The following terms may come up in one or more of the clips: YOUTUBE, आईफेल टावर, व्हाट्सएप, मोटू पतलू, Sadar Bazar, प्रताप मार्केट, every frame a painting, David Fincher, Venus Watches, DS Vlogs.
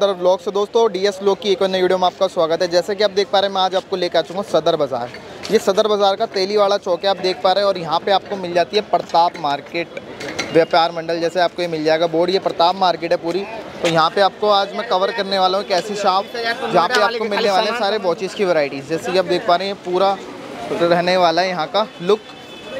सदर व्लॉग से दोस्तों डीएस व्लॉग की एक और नई वीडियो में आपका स्वागत है। जैसे कि आप देख पा रहे हैं मैं आज आपको लेकर आ चुका हूँ सदर बाज़ार। ये सदर बाज़ार का तेली वाला चौक है, आप देख पा रहे हैं। और यहाँ पे आपको मिल जाती है प्रताप मार्केट व्यापार मंडल, जैसे आपको ये मिल जाएगा बोर्ड। ये प्रताप मार्केट है पूरी। तो यहाँ पे आपको आज मैं कवर करने वाला हूँ एक ऐसी शॉप जहाँ पे आपको मिलने वाले हैं सारे वॉचेज़ की वैरायटीज़। जैसे कि आप देख पा रहे हैं पूरा रहने वाला है यहाँ का लुक।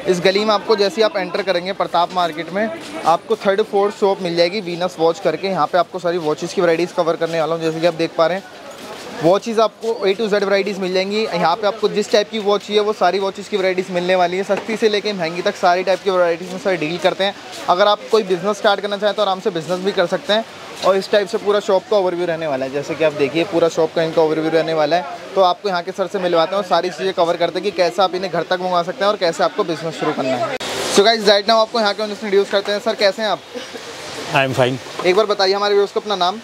इस गली में आपको जैसे आप एंटर करेंगे प्रताप मार्केट में आपको 3rd-4th शॉप मिल जाएगी वीनस वॉच करके। यहाँ पे आपको सारी वॉचेज़ की वैराइटीज़ कवर करने वाला हूँ। जैसे कि आप देख पा रहे हैं वॉचेज़ आपको A to Z वैराइटीज़ मिल जाएंगी। यहाँ पे आपको जिस टाइप की वॉच चाहिए वो सारी वॉचेज़ की वैराइटीज़ मिलने वाली है, सस्ती से लेकर महंगी तक सारी टाइप की वैराइटीज़ में सारी डील करते हैं। अगर आप कोई बिज़नेस स्टार्ट करना चाहें तो आराम से बिज़नेस भी कर सकते हैं। और इस टाइप से पूरा शॉप का ओवरव्यू रहने वाला है। जैसे कि आप देखिए पूरा शॉप का इनका ओवरव्यू रहने वाला है। तो आपको यहाँ के सर से मिलवाते हैं और सारी चीज़ें कवर करते हैं कि कैसे आप इन्हें घर तक मंगवा सकते हैं और कैसे आपको बिजनेस शुरू करना है। सो गाइस राइट नाउ आपको यहाँ के इंट्रोड्यूस करते हैं। सर कैसे हैं आप? I am fine. एक बार बताइए हमारे व्यूअर्स को अपना नाम।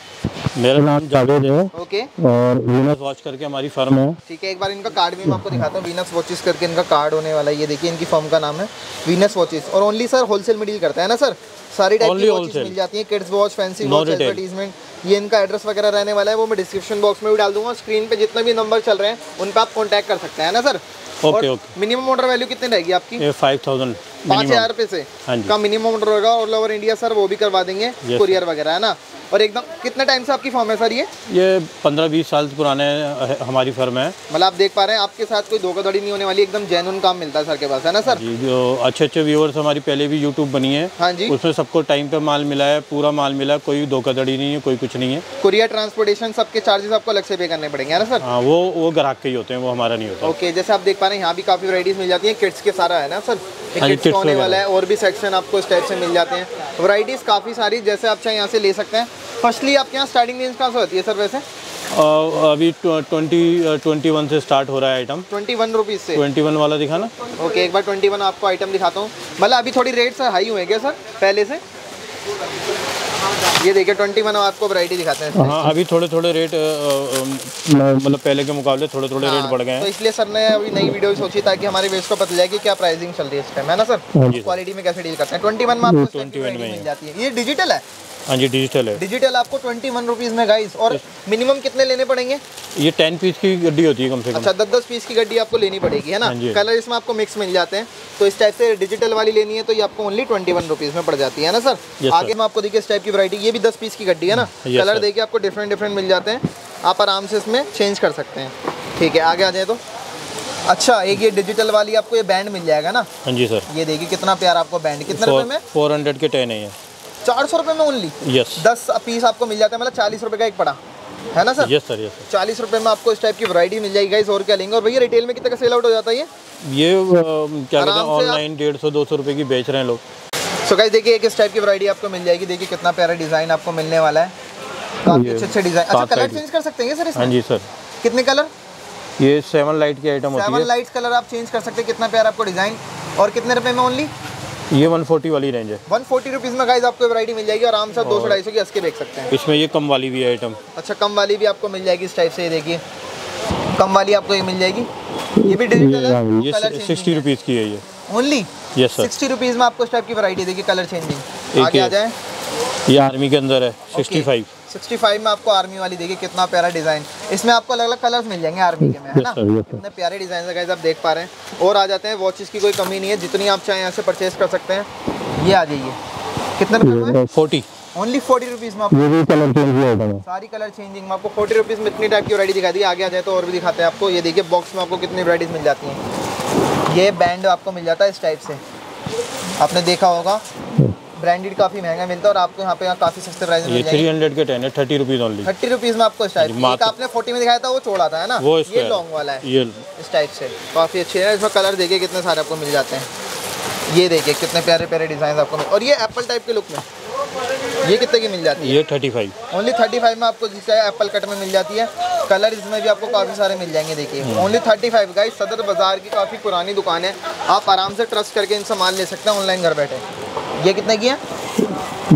मेरा नाम जावेद है। ओके। और वीनस वॉच करके हमारी फर्म है। ठीक है, एक बार इनका कार्ड भी मैं आपको दिखाता हूँ। वीनस वॉचेस करके इनका कार्ड होने वाला है। ये देखिए इनकी फर्म का नाम है वीनस वॉचेस। और ओनली सर होलसेल में डील करता है ना सर? सारी टाइप की वॉचेस मिल जाती हैं, kids watch, fancy watch, advertisement. ये इनका एड्रेस वगैरह रहने वाला है, वो मैं डिस्क्रिप्शन बॉक्स में भी डाल दूंगा। स्क्रीन पे जितने भी नंबर चल रहे हैं उन पर आप कॉन्टैक्ट कर सकते हैं ना sir? Okay okay. Minimum order value कितनी रहेगी आपकी? 5000 रुपये से का मिनिमम ऑर्डर होगा। ऑल ओवर इंडिया सर वो भी करवा देंगे कुरियर वगैरह, है ना? और एकदम कितने टाइम से आपकी फर्म है सर? ये 15-20 साल पुराने हमारी फर्म है। मतलब आप देख पा रहे हैं आपके साथ कोई धोखाधड़ी नहीं होने वाली, एकदम जेन्युइन काम मिलता है सर के पास, है ना सर? जी, जो अच्छे व्यूअर्स हमारी पहले भी यूट्यूब बनी है। हाँ जी। उसमें सबको टाइम पे माल मिला है, पूरा माल मिला है, कोई धोखाधड़ी नहीं है, कोई कुछ नहीं है। कुरियर ट्रांसपोर्टेशन सबके चार्जेस आपको अलग से पे करने पड़ेंगे, है ना सर? हाँ, वो ग्राहक के ही होते हैं, वो हमारा नहीं होता। ओके, जैसे आप देख पा रहे हैं यहाँ भी काफी वैरायटीज मिल जाती है। किड्स के सारा है ना सर? किड्स होने वाला है। और भी सेक्शन आपको इस टाइप से मिल जाते हैं, वैरायटीज काफी सारी। जैसे आप चाहे यहाँ से ले सकते हैं। फर्स्टली आपके यहाँ स्टार्टिंग रेंज कहाँ से होती है सर? वैसे अभी 21 से स्टार्ट हो रहा है आइटम। 21 रुपीज़ से 21 वाला दिखाना। ओके, एक बार 21 आपको आइटम दिखाता हूँ। मतलब अभी थोड़ी रेट्स हाई हुए क्या सर पहले से? ये देखिए 21 आपको वैरायटी दिखाते हैं। हाँ, अभी थोड़े रेट मतलब पहले के मुकाबले थोड़े हाँ, रेट बढ़ गए हैं। तो इसलिए सर ने अभी नई वीडियो सोची ताकि हमारे व्यूअर्स को पता चले कि क्या प्राइसिंग चल रही है इस टाइम, है ना सर? क्वालिटी में कैसे डील करते हैं। 21 में आपको 21 में मिल जाती है। ये डिजिटल है? हाँ जी, डिजिटल है। डिजिटल आपको 21 रुपीज़ में गाइस। और मिनिमम कितने लेने पड़ेंगे? ये 10 पीस की गड्डी होती है कम से कम। अच्छा, 10-10 पीस की गड्डी आपको लेनी पड़ेगी, है ना? कलर इसमें आपको मिक्स मिल जाते हैं। तो इस टाइप से डिजिटल वाली लेनी है तो ये आपको ओनली 21 रुपीज़ में पड़ जाती है ना सर? आगे में आपको देखिए इस टाइप की वरायटी। ये भी 10 पीस की गड्डी है ना? कलर देखिए आपको डिफरेंट मिल जाते हैं, आप आराम से इसमें चेंज कर सकते हैं। ठीक है, आगे आ जाए तो। अच्छा, एक ये डिजिटल वाली आपको ये बैंड मिल जाएगा ना? हाँ जी सर। ये देखिए कितना प्यारा आपको बैंड। कितने रुपये में? 400 के 10 है। 400 रुपये में ओनली। यस। 10 पीस आपको मिल जाता है, मतलब 40 रुपये का एक पड़ा, है ना sir? Yes sir, yes sir. 40 रुपये में आपको इस टाइप की वैरायटी मिल जाएगी गाइस। और क्या लेंगे? और भैया रिटेल में कितने का सेल आउट हो जाता है ये क्या कहते हैं ऑनलाइन 150-200 रुपये की बेच रहे हैं लोग। सो गाइस देखिए एक इस टाइप की वैरायटी आपको मिल जाएगी। देखिए कितना प्यारा डिज़ाइन आपको मिलने वाला है, काफ़ी अच्छे डिज़ाइन। अच्छा, कलर चेंज कर सकते हैं सर इसमें? हाँ जी सर। कितने कलर? ये 7 लाइट की आइटम होती है। 7 लाइट कलर आप चेंज कर सकते हैं। कितना प्यारा आपको डिज़ाइन। और कितने रुपये में ओनली? ये 140 वाली रेंज है। 140 रुपीज़ में गाइस आपको वैरायटी मिल जाएगी। आराम से 200-250 की हंस के बेच सकते हैं। इसमें ये कम वाली भी है आइटम। अच्छा, कम वाली भी आपको मिल जाएगी इस टाइप से। ये देखिए कम वाली आपको ये मिल जाएगी। ये भी डिजिटल है। ये 60 रुपीज़ की है ये ओनली। Yes sir. 60 रुपीज़ में आपको इस टाइप की वैरायटी देखिए, कलर चेंजिंग। आगे आ जाए, ये आर्मी के अंदर है। 65 में आपको आर्मी वाली देखिए कितना प्यारा डिज़ाइन। इसमें आपको अलग अलग कलर्स मिल जाएंगे आर्मी के में, है ना? कितने प्यारे डिज़ाइन है गाइस, आप देख पा रहे हैं। और आ जाते हैं, वॉचेस की कोई कमी नहीं है, जितनी आप चाहें यहाँ से परचेज कर सकते हैं। ये आ जाइए कितने रुपये में? 40। ओनली 40 रुपीज़ में आपको सारी कलर चेंजिंग में आपको 40 रुपीज़ में इतनी टाइप की वैरायटी दिखा दी। आगे आ जाए तो और भी दिखाते हैं आपको। ये देखिए बॉक्स में आपको कितनी वैरायटीज़ मिल जाती हैं। ये बैंड आपको मिल जाता है इस टाइप से, आपने देखा होगा ब्रांडेड काफी महंगा मिलता है और आपको यहाँ पे काफी सस्ते प्राइस में मिल जाएगा। ये 300 के 10 है, 30 रुपीज़ ओनली। 30 रुपीज़ में आपको इस टाइप का। आपने 40 में दिखाया था वो चौड़ा था, है ना? ये लॉन्ग वाला है, ये इस टाइप से काफी अच्छे है। इसमें कलर देखिए कितने सारे आपको मिल जाते हैं। ये देखिए कितने प्यारे प्यारे डिजाइन आपको। और ये एप्पल टाइप के लुक में ये कितने की मिल जाती है? ये 35 ओनली। 35 में आपको जिसका एप्पल कट में मिल जाती है। कलर इसमें भी आपको काफ़ी सारे मिल जाएंगे। देखिए ओनली 35 गाइस। सदर बाज़ार की काफ़ी पुरानी दुकान है, आप आराम से ट्रस्ट करके इनसे माल ले सकते हैं ऑनलाइन घर बैठे। ये कितने की है?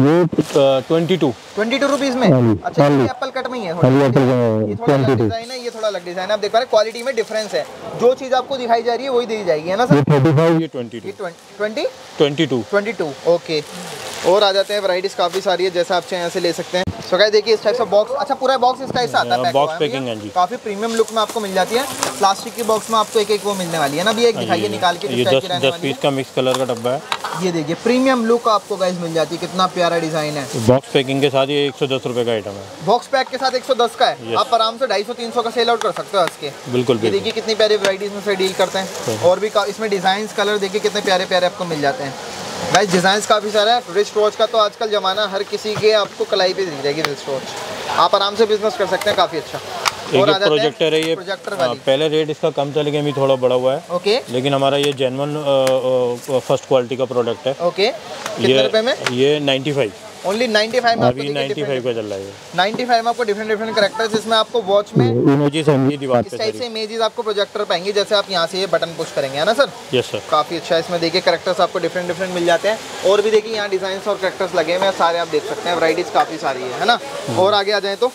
ये 22 रुपीज़ में। अच्छा, ये एप्पल कट में ही है। ये थोड़ा अलग डिज़ाइन है, ये थोड़ा अलग डिज़ाइन है। आप देख पा रहे हैं क्वालिटी में डिफरेंस है। जो चीज़ आपको दिखाई जा रही है वही दी जाएगी, है ना सर? 35, ये 22। ओके, और आ जाते हैं वैरायटीज़ काफ़ी सारी है। जैसा आप चाहें यहाँ से ले सकते हैं। सो गाइस देखिए इस टाइप का बॉक्स, अच्छा पूरा बॉक्स इसका ऐसा आता है, बॉक्स पैकिंग है जी, काफी प्रीमियम लुक में आपको मिल जाती है। प्लास्टिक की बॉक्स में आपको एक एक वो मिलने वाली है ना, भी एक दिखाइए निकाल के, ये 10 पीस का मिक्स कलर का डब्बा है। ये देखिए प्रीमियम लुक आपको गाइस मिल जाती है, कितना प्यारा डिजाइन है। बॉक्स पैकिंग के साथ ये 110 रुपए का आइटम है, बॉक्स पैक के साथ 110 का है। आप आराम से 250-300 का सेल आउट कर सकते हो इसके। बिल्कुल देखिए कितनी प्यारी वैरायटीज में से डील करते हैं, और भी इसमें डिजाइन कलर देखिए कितने प्यारे प्यारे आपको मिल जाते हैं। गाइस डिज़ाइंस काफ़ी सारा है। रिस्ट वॉच का तो आजकल ज़माना, हर किसी के आपको कलाई पे दिख जाएगी रिस्ट वॉच, आप आराम से बिजनेस कर सकते हैं, काफ़ी अच्छा। और एक प्रोजेक्टर है ये, पहले रेट इसका कम था लेकिन अभी थोड़ा बड़ा हुआ है। ओके, लेकिन हमारा ये जेन्युइन फर्स्ट क्वालिटी का प्रोडक्ट है। ओके, कितने रुपए में? ये 95, ओनली 95 में। अभी 95 का चल रहा है, 95 में आपको डिफरेंट डिफरेंट करेक्टर्स, जिसमें आपको वॉच में इमेजेस होंगी दीवार पे, इस टाइप से इमेजेस आपको प्रोजेक्टर पे आएंगे। जैसे आप यहाँ से ये बटन पुश करेंगे, है ना सर? Yes sir. काफ़ी अच्छा है, इसमें देखिए करेक्टर्स आपको डिफरेंट डिफरेंट मिल जाते हैं। और भी देखिए यहाँ डिजाइंस और करेक्टर्स लगे हुए हैं सारे, आप देख सकते हैं, वैरायटीज काफ़ी सारी है ना। और आगे आ जाए तो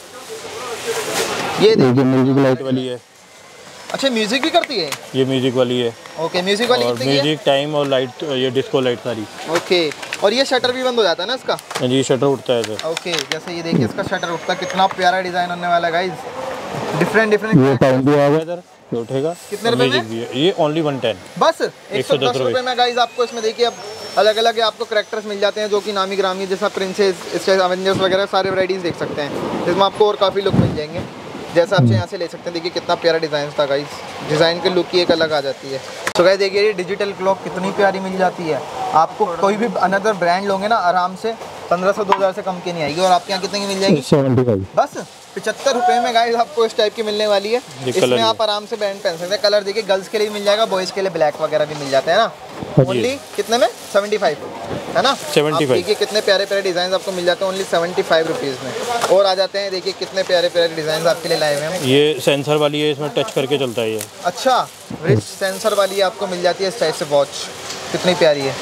ये देखिए म्यूजिक लाइट वाली है। अच्छा, म्यूजिक भी करती है ये? म्यूजिक वाली है। ओके, म्यूजिक वाली कितनी है? म्यूजिक, टाइम और लाइट, ये डिस्को लाइट सारी। ओके, और ये शटर भी बंद हो जाता है ना इसका? जी, शटर उठता है सर। ओके, जैसे ये देखिए इसका शटर उठता है, कितना प्यारा डिजाइन होने वाला है गाइस। डिफरेंट डिफरेंट ये टाइम भी आएगा इधर, ये उठेगा। कितने रुपए में? ये ओनली 110, बस 110 रुपए में गाइस। आपको इसमें देखिए अब अलग अलग आपको करेक्टर्स मिल जाते हैं, जो कि नामी ग्रामी, जैसा प्रिंसेस, स्टाइल एवेंजर्स वगैरह, सारे वैरायटीज देख सकते हैं जिसमें आपको और काफ़ी लुक मिल जाएंगे। जैसा आप यहाँ से ले सकते हैं, देखिए कितना प्यारा डिज़ाइन था गाइस, डिज़ाइन के लुक की एक अलग आ जाती है। तो गाइस देखिए ये डिजिटल क्लॉक कितनी प्यारी मिल जाती है आपको, कोई भी अनदर ब्रांड लोगे ना आराम से 1500-2000 से कम की नहीं आएगी। और आपके यहाँ कितने की मिल जाएगी? 75, बस 75 रुपये में गाइस आपको इस टाइप की मिलने वाली है। इसमें आप आराम से बैंड पहन सकते हैं। कलर देखिए गर्ल्स के लिए मिल जाएगा, बॉयज़ के लिए ब्लैक वगैरह भी मिल जाते हैं ना। ओनली कितने में? 75, है ना? 75। देखिए कितने प्यारे प्यारे डिज़ाइन आपको मिल जाते हैं ओनली 75 रुपीज़ में। और आ जाते हैं, देखिए कितने प्यारे प्यारे डिज़ाइन आपके लिए लाए हुए हैं। ये सेंसर वाली है, इसमें टच करके चलता है ये। अच्छा, रिस्ट सेंसर वाली आपको मिल जाती है इस टाइप से वॉच, कितनी प्यारी है।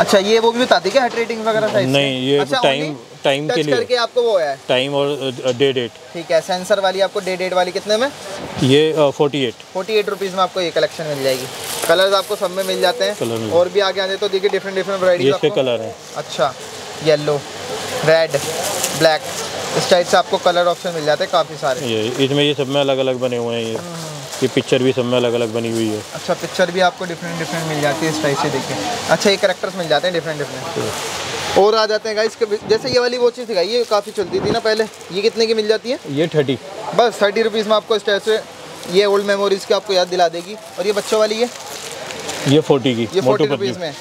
अच्छा, ये वो भी बताती है क्या हार्ट रेटिंग वगैरह साइज? नहीं, ये टाइम के लिए करके आपको वो है, टाइम और डे डेट। ठीक है, सेंसर वाली आपको डे डेट वाली कितने में? ये 48 रुपीज़ में आपको ये कलेक्शन मिल जाएगी। कलर्स आपको सब में मिल जाते हैं। और भी आगे आ जाए तो देखिए डिफरेंट डिफरेंट वैरायटी के कलर है। अच्छा, येलो, रेड, ब्लैक, इस टाइप से आपको कलर ऑप्शन मिल जाते हैं काफ़ी सारे। ये इसमें ये सब में अलग अलग बने हुए हैं, ये पिक्चर भी सब में अलग अलग बनी हुई है। अच्छा, पिक्चर भी आपको डिफरेंट डिफरेंट मिल जाती है इस टाइप से, देखिए। अच्छा, ये करेक्टर्स मिल जाते हैं डिफरेंट डिफरेंट। और आ जाते हैं गाइस, जैसे ये वाली वो चीज़ दिखाई, ये काफ़ी चलती थी ना पहले, ये कितने की मिल जाती है? ये 30, बस 30 रुपीज़ में आपको इस टाइप से, ये ओल्ड मेमोरीज़ की आपको याद दिला देगी। और ये बच्चों वाली है, ये 40 की, ये 40 रुपीज़ में,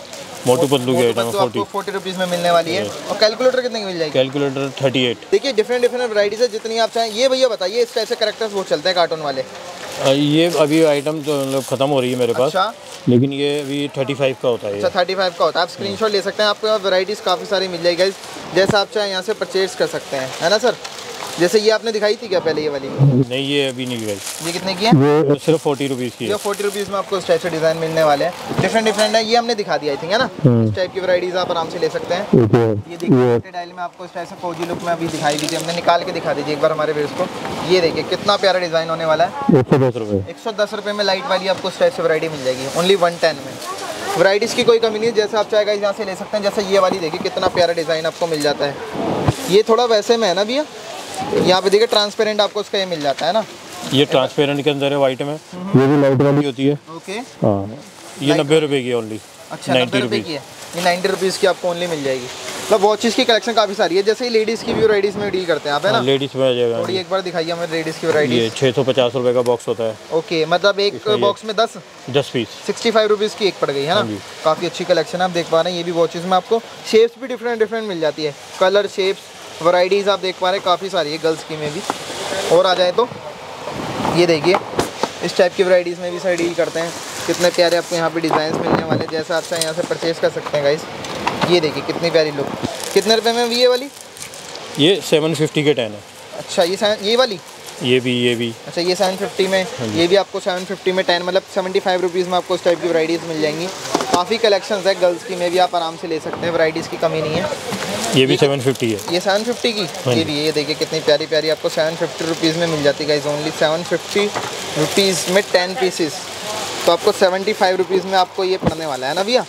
मोटू पतलू के आइटम 40 रुपीज़ में मिलने वाली है। और कैलकुलेटर कितने की मिल जाएगी? कैलकुलेटर 38। देखिए डिफरेंट डिफरेंट वैरायटीज़ है, जितनी आप चाहें। ये भैया बताइए, इस टाइप से करेक्टर्स वो चलते हैं कार्टून वाले? ये अभी आइटम तो खत्म हो रही है मेरे पास। अच्छा, लेकिन ये अभी 35 का होता है। अच्छा, 35 का होता है। आप स्क्रीनशॉट ले सकते हैं, आपको यहाँ वैरायटीज़ काफ़ी सारी मिल जाएगी गाइस। जैसा आप चाहे यहाँ से परचेज कर सकते हैं, है ना सर? जैसे ये आपने दिखाई थी क्या पहले, ये वाली? नहीं, ये अभी नहीं गई। ये कितने की है? ये सिर्फ 40 रुपीज़ की है। 40 रुपीज़ में आपको इस टाइप से डिज़ाइन मिलने वाले हैं, डिफरेंट डिफरेंट है। ये हमने दिखा दिया आई थिंक, है ना? इस टाइप की वैरायटीज़ आप आराम से ले सकते हैं। ये देखिए डायल में आपको इस टाइप से फौजी लुक में अभी दिखाई दी थी, हमने निकाल के दिखा दीजिए एक बार हमारे व्यूअर्स को। ये देखिए कितना प्यारा डिज़ाइन होने वाला है। 110 रुपये में लाइट वाली आपको इस टाइप से वैरायटी मिल जाएगी ओनली 110 में। वैरायटीज़ की कोई कमी नहीं है, जैसे आप चाहेगा यहाँ से ले सकते हैं। जैसे ये वाली देखिए, कितना प्यारा डिज़ाइन आपको मिल जाता है। ये थोड़ा वैसे में है ना भैया, यहाँ पे देखिए ट्रांसपेरेंट आपको इसका ये मिल जाता है ना। ये ट्रांसपेरेंट के अंदर है, वाइट में, ये भी लाइट वाली होती है। ओके, हाँ, ये 90 रुपये की ओनली। अच्छा, 90 रुपये की है ये, 90 रुपीज़ की आपको ओनली मिल जाएगी। मतलब वॉचेस की कलेक्शन काफ़ी सारी है। जैसे ही लेडीज़ की भी वैरायटीज़ में डील करते हैं आप, है ना? लेडीज़ में आ जाएगा, थोड़ी एक बार दिखाइए हमें लेडीज़ की वैरायटी। ये 650 रुपये का बॉक्स होता है। ओके, मतलब एक बॉक्स में 10 पीस, 65 रुपीज़ की एक पड़ गई, है ना? काफ़ी अच्छी कलेक्शन आप देख पा रहे हैं। ये भी वॉचेज़ में आपको शेप्स भी डिफरेंट डिफरेंट मिल जाती है, कलर शेप्स वैरायटीज़ आप देख पा रहे हैं काफ़ी सारी है गर्ल्स की में भी। और आ जाए तो ये देखिए, इस टाइप की वैरायटीज़ में भी सर डील करते हैं। कितने प्यारे आपको यहाँ पे डिज़ाइंस मिलने वाले हैं, जैसा आप चाहे यहाँ से परचेज़ कर सकते हैं गाइस। ये देखिए कितनी प्यारी लुक। कितने रुपए में ये वाली? ये 750 के 10 है। अच्छा, ये वाली, ये भी। अच्छा, ये 750 में, ये भी आपको 750 में 10, मतलब 75 रुपीज़ में आपको इस टाइप की वैरायटीज़ मिल जाएंगी। काफ़ी कलेक्शंस है गर्ल्स की में भी, आप आराम से ले सकते हैं, वैरायटीज़ की कमी नहीं है। ये भी 750 है, ये 750 की, ये भी। ये देखिए कितनी प्यारी प्यारी आपको 750 रुपीज़ में मिल जाती है गाइस, ओनली 750 रुपीज़ में 10 पीसेस। तो आपको 75 रुपीज़ में आपको ये पड़ने वाला है ना भैया।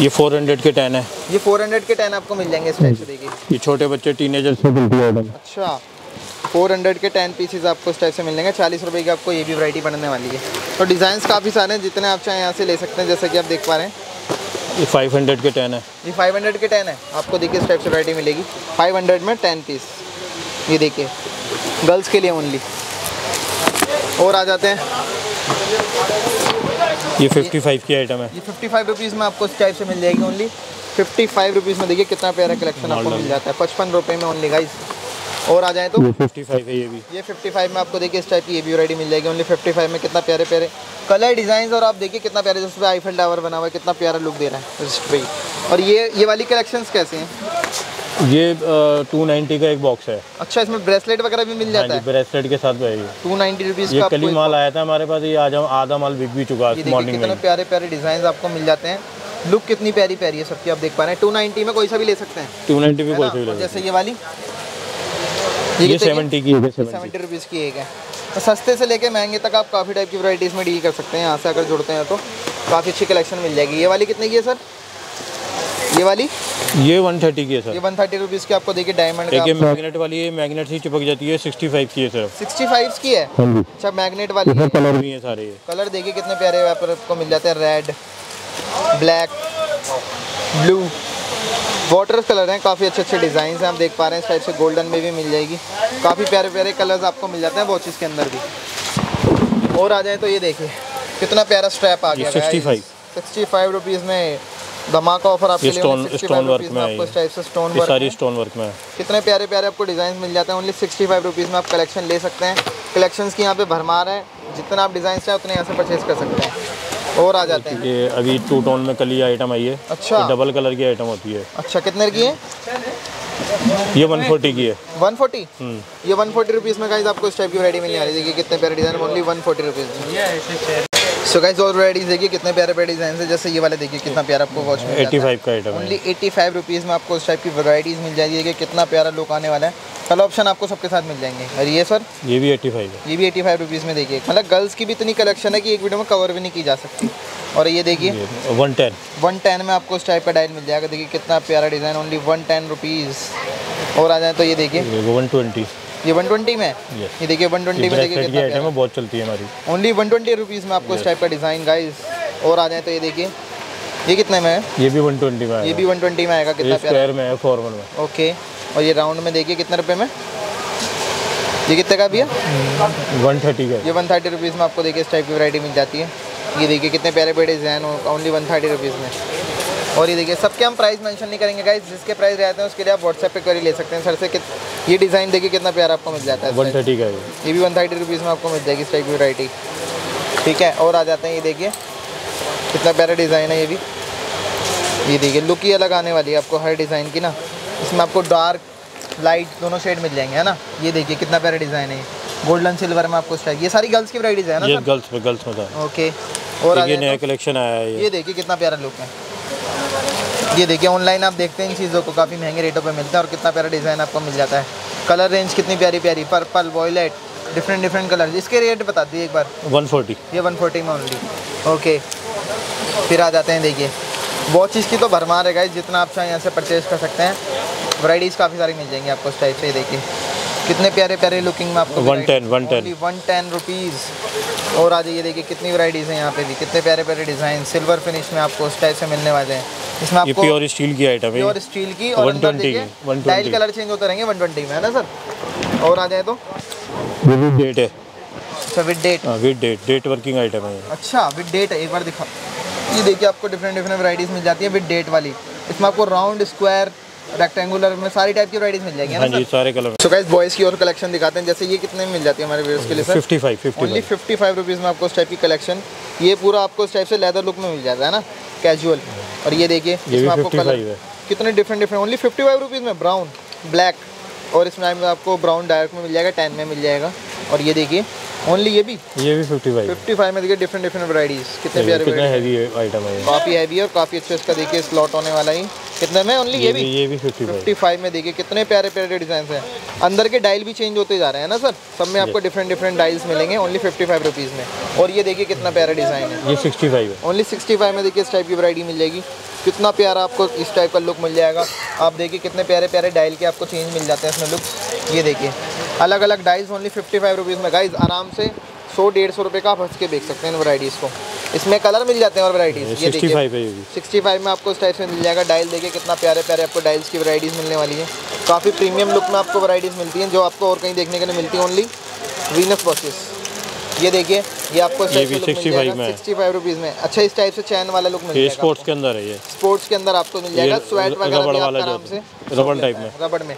ये 400 के 10 है, ये 400 के 10 आपको मिल जाएंगे इस टाइप से। देखिए ये छोटे बच्चे टीनेजर्स से मिलती है। अच्छा 400 के 10 पीसेस आपको इस टाइप से मिल जाएंगे। 40 रुपये की आपको ये भी वैरायटी बनने वाली है। तो डिज़ाइंस काफ़ी सारे हैं, जितने आप चाहें यहाँ से ले सकते हैं। जैसे कि आप देख पा रहे हैं ये 500 के 10 है, ये 500 के 10 है। आपको देखिए इस टाइप से वैरायटी मिलेगी 500 में 10 पीस। ये देखिए गर्ल्स के लिए ओनली। और आ जाते हैं ये 55 की आइटम है, ये 55 रुपीज़ में आपको इस टाइप से मिल जाएगी ओनली 55 रुपीज़ में। देखिए कितना प्यारा कलेक्शन आपको मिल जाता है 55 रुपये में ओनली गाइज। और आ जाए तो 55 है, ये भी ये 55 में आपको देखिए इस टाइप की ये भी वैरायटी मिल जाएगी ओनली 55 में। कितना प्यारे प्यारे कलर डिज़ाइन, और आप देखिए कितना प्यारे जिसमें आईफेल टावर बना हुआ है, कितना प्यारा लुक दे रहा है रिस्ट पे। और ये वाली कलेक्शंस कैसे हैं? ये 290 का एक बॉक्स है। अच्छा इसमें ब्रेसलेट वगैरह भी मिल जाता है? ब्रेसलेट के साथ है ये 290 रुपीज़। ये कल ही माल आया था हमारे पास, ये आज हम आधा माल बिक भी चुका है। कितने प्यारे प्यारे डिज़ाइन आपको मिल जाते हैं, लुक कितनी प्यारी प्यारी है सबकी आप देख पा रहे हैं। 290 में कोई सा भी ले सकते हैं, 290 में कोई सा भी ले। जैसे ये वाली ये 70 की है, 70 रुपीज़ की एक है। तो सस्ते से लेके महंगे तक आप काफ़ी टाइप की वैरायटीज़ में डील कर सकते हैं। यहाँ से अगर जुड़ते हैं तो काफ़ी अच्छी कलेक्शन मिल जाएगी। ये वाली कितने की है सर? ये वाली ये 130 की है सर, ये 130 रुपीज़ की आपको देखिए डायमंड का। मैग्नेट वाली है, मैग्नेट से चिपक जाती है। 65 की है सर, 65 की है। अच्छा मैग्नेट वाली है, कलर भी है सारे। कलर देखिए कितने प्यारे यहाँ पर आपको मिल जाते हैं, red, black, blue, water colour हैं। काफ़ी अच्छे अच्छे डिज़ाइन हैं आप देख पा रहे हैं। इस टाइप से गोल्डन में भी मिल जाएगी, काफ़ी प्यारे प्यारे कलर्स आपको मिल जाते हैं वॉचेस के अंदर भी। और आ जाए तो ये देखिए कितना प्यारा स्ट्रैप आ गया, 65 रुपीज़ में धमाका ऑफर आपके लिए। 65 रुपीज़ में आपको इस टाइप से स्टोन वर्क, सारी स्टोन वर्क में कितने प्यारे प्यारे आपको डिज़ाइन मिल जाते हैं। ओनली 65 रुपीज़ में आप कलेक्शन ले सकते हैं। कलेक्शंस की यहाँ पे भरमार है, जितना आप डिज़ाइन चाहें उतने यहाँ से परचेज़ कर सकते हैं। और आ जाते हैं ये अभी 2 टोन में कल ये आइटम आई है। अच्छा ये डबल कलर की आइटम होती है। अच्छा कितने की है? ये 140 की है, 140। ये 140 रुपीज़ में गाइस आपको इस टाइप की वैरायटी मिलने वाली है। कितने प्यारे design only 140 rupees. So guys और वैरायटीज देखिए कितने प्यारे प्यारे डिज़ाइन है। जैसे ये वाले देखिए कितना प्यारा आपको वॉच मिल 85 का आइटम है, ओनली 85 रुपीज़ में आपको इस टाइप की वैरायटीज़ मिल जाएगी। कि कितना प्यारा लुक आने वाला है, कलर ऑप्शन आपको सबके साथ मिल जाएंगे। और ये सर ये भी 85 है, ये भी 85 रुपीज़ में। देखिए मतलब गर्ल्स की भी इतनी कलेक्शन है कि एक वीडियो में कवर भी नहीं की जा सकती। और ये देखिए 110 में आपको इस टाइप का डायल मिल जाएगा। देखिए कितना प्यारा डिज़ाइन ओनली 110 रुपीज़। और आ जाए तो ये देखिए 120, ये 120 में। ये देखिए 120 में देखिए कितना आइटम है, बहुत चलती है हमारी। ओनली 120 रुपीज़ में आपको इस टाइप का डिज़ाइन गाइस। और आ जाए तो ये देखिए ये कितने में है? ये भी 120 में, ये भी 120 में आएगा। कितना स्क्वायर में है, फॉर्मल में। ओके और ये राउंड में देखिए कितने रुपए में? ये कितने का भी है? 130 का। ये 130 रुपीज़ में आपको देखिए इस टाइप की वैरायटी मिल जाती है। ये देखिए कितने प्यारे प्यारे डिज़ाइन ओनली 130 रुपीज़ में। और ये देखिए सबके हम प्राइस मेंशन नहीं करेंगे गाइस, जिसके प्राइस रहते हैं उसके लिए आप व्हाट्सएप पे क्वेरी ले सकते हैं सर से। ये डिज़ाइन देखिए कितना प्यारा आपको मिल जाता है, 130 का। ये भी 130 रुपीज़ में आपको मिल जाएगी इस टाइप की वैरायटी, ठीक है। और आ जाते हैं ये देखिए कितना प्यारा डिज़ाइन है ये भी। ये देखिए लुक ही अलग आने वाली है आपको हर डिज़ाइन की ना। इसमें आपको डार्क लाइट दोनों शेड मिल जाएंगे, है ना। ये देखिए कितना प्यारा डिज़ाइन है, गोल्डन सिल्वर में आपको स्टाइल। ये सारी गर्ल्स की वैरायटीज है ना, ये गर्ल्स पे गर्ल्स होता है। ओके और ये नया कलेक्शन आया है। ये देखिए कितना प्यारा लुक है। ये देखिए ऑनलाइन आप देखते हैं इन चीज़ों को काफ़ी महंगे रेटों पे मिलता है, और कितना प्यारा डिज़ाइन आपको मिल जाता है। कलर रेंज कितनी प्यारी प्यारी, purple, violet, different different colour. इसके रेट बता दिए एक बार। 140, ये 140 में ओनली। ओके फिर आ जाते हैं देखिए वॉचेस की तो भरमार है गाइस, जितना आप चाहें यहाँ से परचेज़ कर सकते हैं। वैराइटीज़ काफ़ी सारी मिल जाएंगी आपको इस टाइप से। देखिए कितने प्यारे प्यारे लुकिंग में आपको 110 रुपीज़। और आ जाइए देखिए कितनी वैराइटीज़ हैं यहाँ पे भी, कितने प्यारे प्यारे डिज़ाइन सिल्वर फिनिश में आपको इस टाइप से मिलने वाले हैं। इसमें आपको प्योर स्टील की आइटम है, प्योर स्टील की। और डायल कलर चेंज होते रहेंगे 120 में, है ना सर। और आ जाए तो डेट है, अच्छा with date, with date, date working item है। अच्छा विद डेट है, एक बार दिखा। ये देखिए आपको डिफरेंट डिफरेंट वैराइटीज़ मिल जाती है विद डेट वाली। इसमें आपको राउंड, स्क्वायर, रेक्टेंगुलर में सारी टाइप की वैराइटीज़ मिल जाएगी, है ना सारे कलर। सो गाइस बॉयज़ की और कलेक्शन दिखाते हैं। जैसे ये कितने में मिल जाती है हमारे व्यूअर्स के लिए सर? 55 ओनली 55 रुपीज़ में आपको इस टाइप की कलेक्शन। ये पूरा आपको इस टाइप से लेदर लुक में मिल जाता है ना, कैजुअल। और ये देखिए इसमें आपको कलर कितने डिफरेंट डिफरेंट ओनली 55 रुपीज़ में। ब्राउन, ब्लैक, और इसमें आपको ब्राउन डार्क में मिल जाएगा, टैन में मिल जाएगा। और ये देखिए ओनली ये भी 55 में। देखिए डिफरेंट डिफरेंट वैराइटीज़, कितने प्यारे कितना हैवी आइटम है, काफ़ी हैवी है और काफ़ी अच्छे। इसका देखिए स्लॉट होने वाला ही कितने में ओनली ये भी 55 में। देखिए कितने प्यारे प्यारे डिज़ाइन हैं, अंदर के डायल भी चेंज होते जा रहे हैं ना सर। सब में आपको डिफरेंट डिफरेंट डायल्स मिलेंगे ओनली 55 रुपीज़ में। और ये देखिए कितना प्यारा डिज़ाइन है, ये 65 है ओनली 65 में। देखिए इस टाइप की वैरायटी मिल जाएगी। कितना प्यारा आपको इस टाइप का लुक मिल जाएगा। आप देखिए कितने प्यारे प्यारे डायल के आपको चेंज मिल जाते हैं इसमें लुक। ये देखिए अलग अलग डायल्स ओनली 55 रुपीज़ में। गाइज आराम से 100-150 रुपये का आप हंस के देख सकते हैं इन वैराइटीज़ को। इसमें कलर मिल जाते हैं और वैराइटीज़। ये देखिए 65 में आपको इस टाइप से मिल जाएगा। डायल देखिए कितना प्यारे प्यारे आपको डायल्स की वैराइटीज़ मिलने वाली है। काफ़ी प्रीमियम लुक में आपको वैराइटीज़ मिलती हैं जो आपको और कहीं देखने के लिए मिलती है ओनली वीनस वॉचेस। ये देखिए ये आपको 65 रुपीज़ में। अच्छा इस टाइप से चैन वाला लुक मिलेगा। स्पोर्ट्स के अंदर है ये, स्पोर्ट्स के अंदर आपको मिल जाएगा। स्वेट वगैरह आराम से रबर टाइप में, रबर में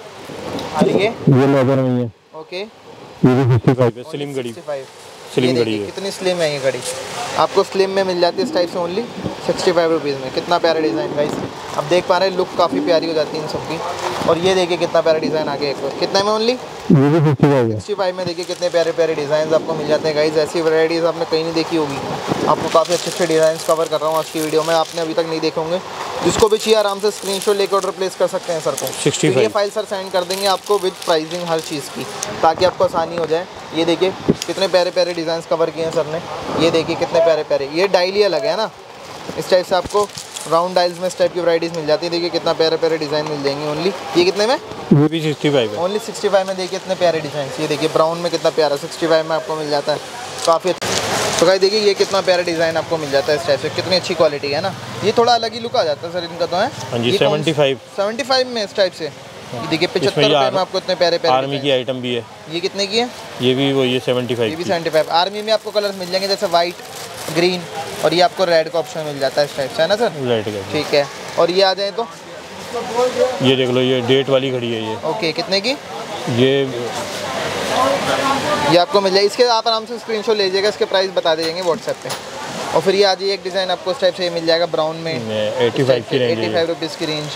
ओके। स्लिम घड़ी, स्लिम घड़ी कितनी स्लिम है ये घड़ी, आपको स्लिम में मिल जाती है इस टाइप से ओनली 65 रुपीज़ में। कितना प्यारा डिज़ाइन गाइस, आप देख पा रहे हैं लुक काफ़ी प्यारी हो जाती है इन सबकी। और ये देखिए कितना प्यारा डिज़ाइन आ गया एक बार। कितने में ओनली 65 में। देखिए कितने प्यारे प्यारे डिज़ाइन आपको मिल जाते हैं गाइस। ऐसी वैराइटीज़ आपने कहीं नहीं देखी होगी। आपको काफ़ी अच्छे अच्छे डिज़ाइन कवर कर रहा हूँ आज की वीडियो में, आपने अभी तक नहीं देखे होंगे। जिसको भी चाहिए आराम से स्क्रीनशॉट लेकर ऑर्डर प्लेस कर सकते हैं सर को। ये फाइल सर सेंड कर देंगे आपको विद प्राइसिंग हर चीज़ की, ताकि आपको आसानी हो जाए। ये देखिए कितने प्यारे प्यारे डिज़ाइंस कवर किए हैं सर ने। ये देखिए कितने प्यारे प्यारे, ये डायल ही अलग है ना। इस टाइप से आपको राउंड डायल्स में इस टाइप की वैराइटीज़ मिल जाती है। देखिए कितना प्यारे प्यारे डिज़ाइन मिल जाएंगे ओनली। ये कितने में? वो भी 65 ओनली 65 में। देखिए कितने प्यारे डिज़ाइन। ये देखिए ब्राउन में कितना प्यारा 65 में आपको मिल जाता है। काफ़ी तो गाइस देखिए ये कितना प्यारा डिज़ाइन आपको मिल जाता है इस टाइप से। कितनी अच्छी क्वालिटी है ना। ये थोड़ा अलग ही लुक आ जाता है सर इनका तो है। 75 में इस टाइप से। ये देखिए 75 रुपये में आपको इतने प्यारे प्यारे। आर्मी की आइटम भी है। ये कितने की है? ये भी वो ये 75। ये भी 75। आर्मी में आपको कलर्स मिल जाएंगे जैसे वाइट, ग्रीन और ये आपको रेड का ऑप्शन मिल जाता है इस टाइप से, है ना सर। रेड का ठीक है। और ये आ जाए तो ये देख लो ये डेट वाली घड़ी है ये ओके। कितने की ये आपको मिल जाएगी। इसके आप आराम से स्क्रीनशॉट ले लीजिएगा, इसके प्राइस बता दीजिएगा व्हाट्सएप पे। और फिर ये आ जाइए एक डिज़ाइन आपको इस टाइप से मिल जाएगा ब्राउन में 85 रुपीज़ की रेंज।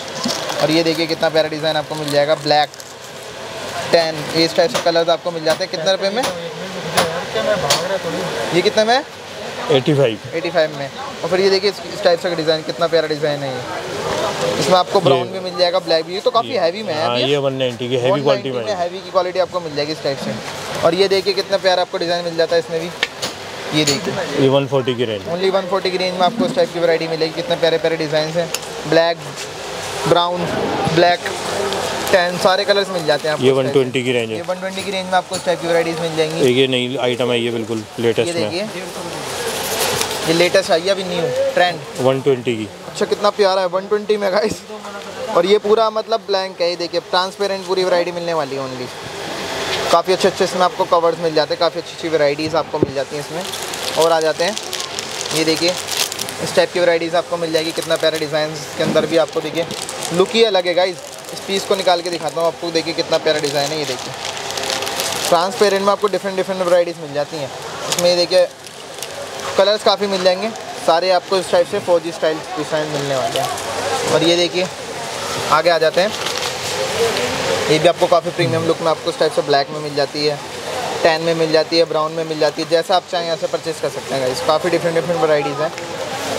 और ये देखिए कितना प्यारा डिज़ाइन आपको मिल जाएगा ब्लैक 10। ये इस टाइप से कलर्स आपको मिल जाते हैं। कितने रुपये में? ये कितने में? 85 में। और फिर ये देखिए इस टाइप का डिज़ाइन कितना प्यारा डिज़ाइन है ये। इसमें आपको ब्राउन भी मिल जाएगा, ब्लैक भी। ये तो काफ़ी हैवी में है। ये 190 की हैवी क्वालिटी में, हैवी की क्वालिटी आपको मिल जाएगी इस टाइप से। और ये देखिए कितना प्यारा आपको डिज़ाइन मिल जाता है इसमें भी। ये देखिए ये 140 की रेंज ओनली 140 की रेंज में आपको इस टाइप की वैरायटी मिलेगी। कितने प्यारे प्यारे डिज़ाइन हैं, ब्लैक, ब्राउन, ब्लैक 10 सारे कलर्स मिल जाते हैं आपको। ये 120 की रेंज है। ये 120 की रेंज में आपको इस टाइप की वैरायटीज़ मिल जाएंगी। ये नई आइटम है ये बिल्कुल लेटेस्ट है, ये लेटेस्ट आई है अभी न्यू ट्रेंड 120 की। अच्छा कितना प्यारा है 120 में गाइस। और ये पूरा मतलब ब्लैंक है। ये देखिए ट्रांसपेरेंट पूरी वैरायटी मिलने वाली है ओनली। काफ़ी अच्छे अच्छे इसमें आपको कवर्स मिल जाते हैं, काफ़ी अच्छी अच्छी वैरायटीज़ आपको मिल जाती हैं इसमें। और आ जाते हैं ये देखिए इस टाइप की वैरायटीज़ आपको मिल जाएगी। कितना प्यारा डिज़ाइन के अंदर भी आपको देखिए लुक ही अलग है गाइस। इस पीस को निकाल के दिखाता हूँ आपको। देखिए कितना प्यारा डिज़ाइन है। ये देखिए ट्रांसपेरेंट में आपको डिफरेंट डिफरेंट वैरायटीज़ मिल जाती हैं इसमें। ये देखिए कलर्स काफ़ी मिल जाएंगे सारे आपको इस टाइप से। 4G स्टाइल डिज़ाइन मिलने वाले हैं। और ये देखिए आगे आ जाते हैं। ये भी आपको काफ़ी प्रीमियम लुक में आपको इस टाइप से ब्लैक में मिल जाती है, 10 में मिल जाती है, ब्राउन में मिल जाती है। जैसा आप चाहें यहाँ से परचेज़ कर सकते हैं। इस काफ़ी डिफरेंट डिफरेंट वैराइटीज़ हैं।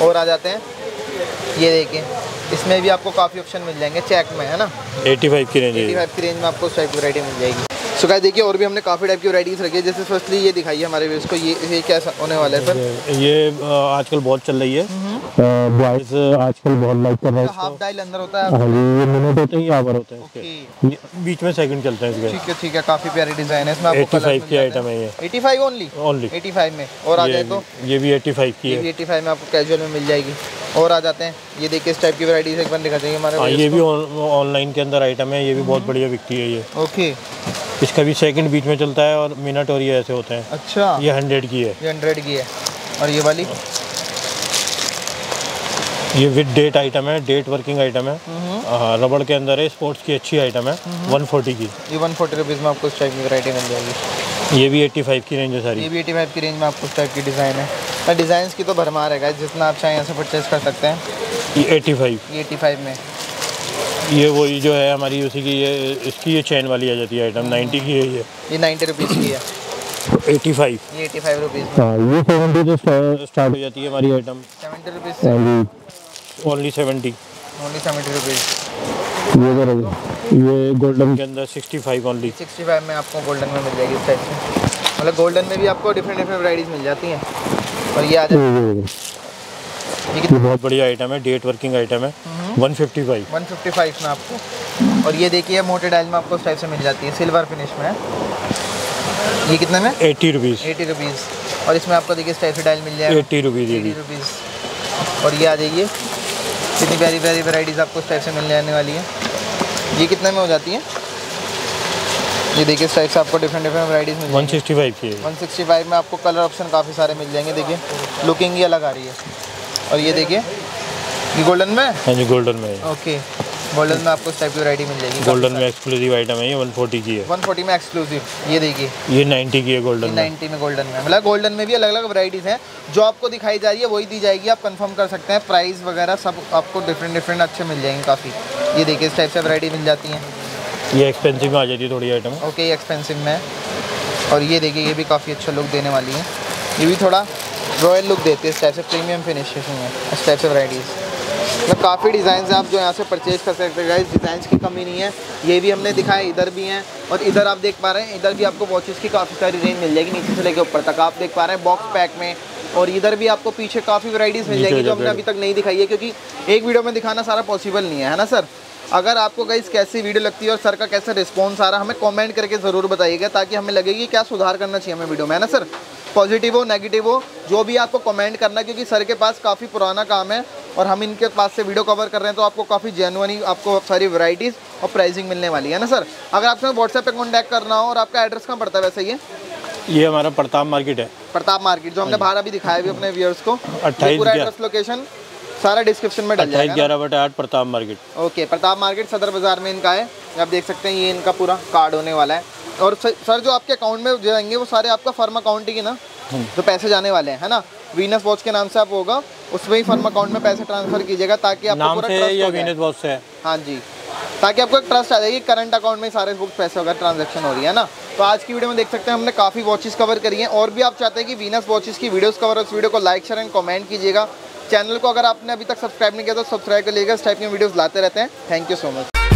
और आ जाते हैं ये देखिए इसमें भी आपको काफ़ी ऑप्शन मिल जाएंगे चेक में, है ना। 85 की रेंज में आपको इस टाइप की वैरायटी मिल जाएगी। सो गाइस देखिए और भी हमने काफ़ी टाइप की वैराइटीज़ रखी है। जैसे फर्स्टली ये दिखाइए हमारे व्यूअर्स को, ये क्या होने वाला है सर? ये आजकल बहुत चल रही है, बॉयज आजकल बहुत लाइक कर रहे हैं। हाफ डायल अंदर होता है, ये मिनट होते हैं, आवर होते हैं, बीच में सेकंड चलते हैं इसके। ठीक है ठीक है, काफ़ी प्यारे डिज़ाइन है इसमें। 85 की आइटम है ये 85 ओनली 85 में। और आ जाए तो ये भी 85 की है, 85 में आपको कैजुअल में मिल जाएगी। और आ जाते हैं ये देखिए इस टाइप की वैराइटीज़ एक बार दिखा देंगे हमारे। ये भी ऑनलाइन के अंदर आइटम है, ये भी बहुत बढ़िया बिकती है ये ओके। इसका भी सेकंड बीच में चलता है और मिनट और ये ऐसे होते हैं। अच्छा ये 100 की है, ये 100 की है। और ये वाली ये विद डेट आइटम है, डेट वर्किंग आइटम है, रबड़ के अंदर है, स्पोर्ट्स की अच्छी आइटम है 140 की। ये 140 रुपीज़ में आपको इस टाइप की वैरायटी मिल जाएगी। ये भी 85 की रेंज है सारी। ये भी 85 की रेंज में आपको इस टाइप की डिज़ाइन है। डिज़ाइन की तो भरमार है गाइस, जितना आप चाहें यहाँ से परचेज़ कर सकते हैं। ये 85 में ये वही जो है हमारी उसी की ये इसकी ये चैन वाली आ जाती है आइटम। 90 की है ये 90 रुपीज़ की है। 85 ये 85 रुपीज़ ये 70 से स्टार्ट हो जाती है हमारी आइटम। 70 रुपीज़ ओनली 70 रुपीज़। ये गोल्डन के अंदर 65 ओनली 65 में आपको गोल्डन में मिल जाएगी इस टाइप से। मतलब गोल्डन में भी आपको डिफरेंट डिफरेंट वैराइटीज़ मिल जाती हैं। और ये आ जाती है ये बहुत बढ़िया आइटम है, डेट वर्किंग आइटम है। 155 में आपको, और ये देखिए मोटे डायल में आपको इस टाइप से मिल जाती है, सिल्वर फिनिश में है। ये कितने में? 80 रुपीज़। और इसमें आपको देखिए इस टाइप से डायल मिल जाएगा 80 रुपीज़। और ये आ जाइए, इतनी प्यारी प्यारी वेराइटीज़ आपको इस टाइप से मिल जाने वाली है। ये कितने में हो जाती है? ये देखिए इस टाइप से आपको डिफरेंट डिफरेंट वैराइटीज़ मिल जाएंगी। 165 में आपको कलर ऑप्शन काफ़ी सारे मिल जाएंगे। देखिए लुकिंग ही अलग आ रही है। और ये देखिए ये गोल्डन में? हाँ जी गोल्डन में। ओके, गोल्डन में आपको इस टाइप की वैरायटी मिल जाएगी। गोल्डन में एक्सक्लूसिव आइटम है, ये 140 की है। 140 में एक्सक्लूसिव। ये देखिए ये 90 की है गोल्डन, 90 में गोल्डन में। मतलब गोल्डन में भी अलग अलग वैरायटीज़ हैं, जो आपको दिखाई जा रही है वही दी जाएगी। आप कंफर्म कर सकते हैं, प्राइस वगैरह सब आपको डिफरेंट डिफरेंट अच्छे मिल जाएंगे काफ़ी। ये देखिए इस टाइप से वैरायटी मिल जाती है। ये एक्सपेंसिव में आ जाती है थोड़ी आइटम। ओके, ये एक्सपेंसिव में। और ये देखिए ये भी काफ़ी अच्छा लुक देने वाली है, ये भी थोड़ा रॉयल लुक देती है इस टाइप से, प्रीमियम फिनिशिंग है इस टाइप से वैराइटीज़। मतलब काफ़ी डिज़ाइन हैं आप जो यहाँ से परचेज कर सकते हैं। गाइस डिज़ाइन की कमी नहीं है, ये भी हमने दिखाया, इधर भी हैं। और इधर आप देख पा रहे हैं, इधर भी आपको वॉचेस की काफ़ी सारी रेंज मिल जाएगी, नीचे से लेकर ऊपर तक आप देख पा रहे हैं बॉक्स पैक में। और इधर भी आपको पीछे काफ़ी वैराइटीज़ मिल जाएगी जो हमने अभी तक नहीं दिखाई है, क्योंकि एक वीडियो में दिखाना सारा पॉसिबल नहीं है, है ना सर। अगर आपको गाइस कैसी वीडियो लगती है और सर का कैसा रिस्पॉन्स आ रहा है, हमें कमेंट करके ज़रूर बताइएगा, ताकि हमें लगेगी क्या सुधार करना चाहिए हमें वीडियो में, है ना सर। पॉजिटिव हो, नेगेटिव हो, जो भी आपको कमेंट करना, क्योंकि सर के पास काफ़ी पुराना काम है और हम इनके पास से वीडियो कवर कर रहे हैं, तो आपको काफ़ी जेन्युइन आपको सारी वैरायटीज़ और प्राइसिंग मिलने वाली है ना सर। अगर आपने व्हाट्सएप पर कॉन्टैक्ट करना हो, और आपका एड्रेस कहाँ पड़ता है वैसे? ये हमारा प्रताप मार्केट है, प्रताप मार्केट, जो हमने बाहर अभी दिखाया भी अपने व्यूअर्स को। 28 लोकेशन सारा डिस्क्रिप्शन में डाल जाएगा। 11/8 प्रताप मार्केट। Okay, प्रताप मार्केट Sadar बाजार में इनका है। आप देख सकते हैं ये इनका पूरा कार्ड होने वाला है। और सर जो आपके अकाउंट में जाएंगे वो सारे आपका फर्म अकाउंट ही ना, तो पैसे जाने वाले हैं, है ना। वीनस वॉच के नाम से आप होगा, उसमें ही फर्म अकाउंट में पैसे ट्रांसफर कीजिएगा, ताकि आपको ट्रस्ट है। हाँ जी, ताकि आपको एक ट्रस्ट आ जाएगी, करंट अकाउंट में सारे बुक पैसे वगैरह ट्रांजेक्शन हो रही है ना। तो आज की वीडियो में देख सकते हैं हमने काफ़ी वॉचेस कवर करी हैं। और भी आप चाहते हैं कि वीनस वॉचेस की वीडियोस कवर, उस वीडियो को लाइक शेयर एंड कमेंट कीजिएगा। चैनल को अगर आपने अभी तक सब्सक्राइब नहीं किया तो सब्सक्राइब कर लीजिएगा, इस टाइप की वीडियोस लाते रहते हैं। Thank you so much.